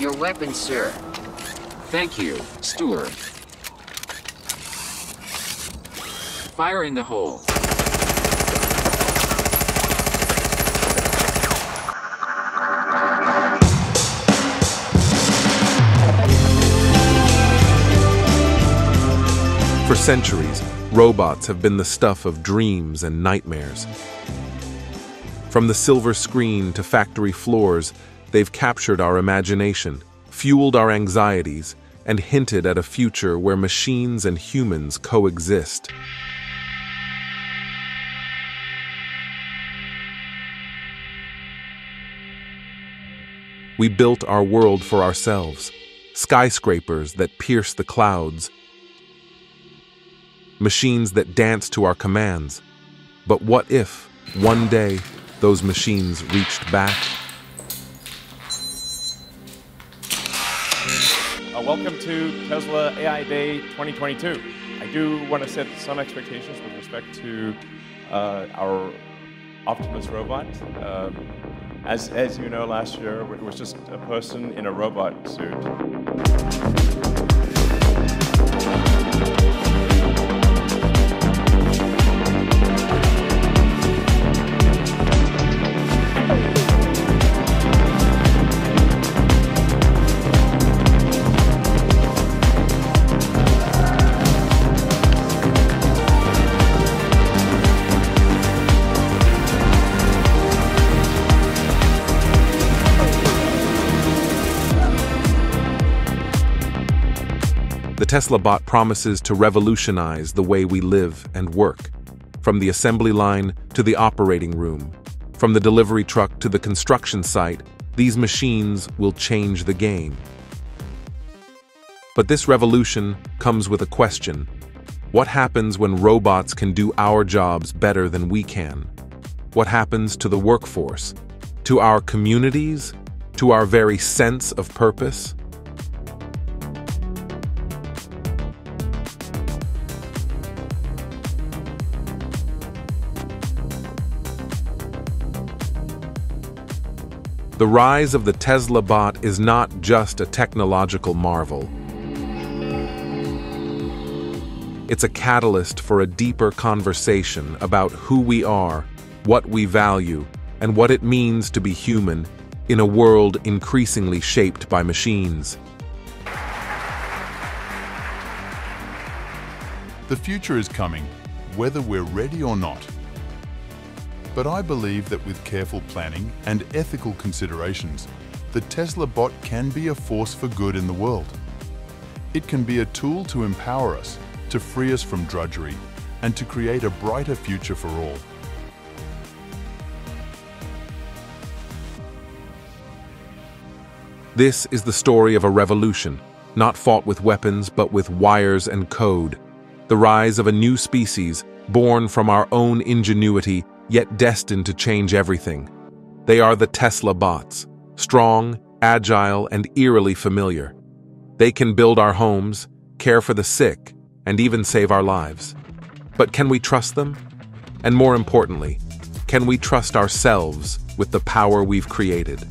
Your weapon, sir. Thank you, Stuart. Fire in the hole. For centuries, robots have been the stuff of dreams and nightmares. From the silver screen to factory floors, they've captured our imagination, fueled our anxieties, and hinted at a future where machines and humans coexist. We built our world for ourselves, skyscrapers that pierce the clouds, machines that dance to our commands. But what if, one day, those machines reached back? Welcome to Tesla AI Day 2022. I do want to set some expectations with respect to our Optimus robot. As you know, last year it was just a person in a robot suit. The Tesla bot promises to revolutionize the way we live and work, from the assembly line to the operating room, from the delivery truck to the construction site. These machines will change the game. But this revolution comes with a question. What happens when robots can do our jobs better than we can? What happens to the workforce, to our communities, to our very sense of purpose? The rise of the Tesla bot is not just a technological marvel. It's a catalyst for a deeper conversation about who we are, what we value, and what it means to be human in a world increasingly shaped by machines. The future is coming, whether we're ready or not. But I believe that with careful planning and ethical considerations, the Tesla bot can be a force for good in the world. It can be a tool to empower us, to free us from drudgery, and to create a brighter future for all. This is the story of a revolution, not fought with weapons, but with wires and code. The rise of a new species, born from our own ingenuity, yet destined to change everything. They are the Tesla bots, strong, agile, and eerily familiar. They can build our homes, care for the sick, and even save our lives. But can we trust them? And more importantly, can we trust ourselves with the power we've created?